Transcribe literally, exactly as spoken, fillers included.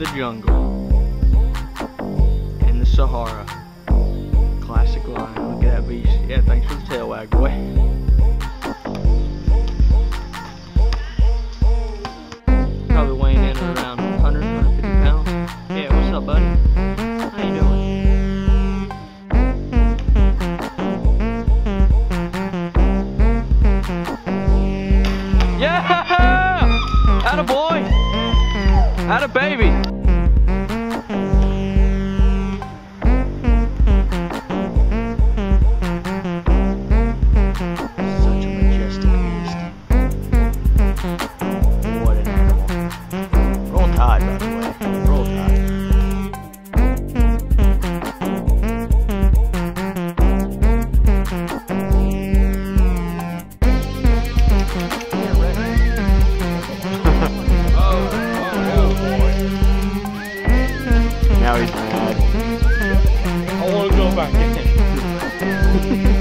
the jungle and the Sahara. Classic lion. Look at that beast. Yeah, thanks for the tail wag, boy. Probably weighing in at around one hundred, one hundred fifty pounds. Yeah, what's up, buddy? How you doing? Atta boy! Atta baby! Such a majestic beast. What an animal. Roll Tide, by the way. Roll Tide. Now he's mad. I want to go back in.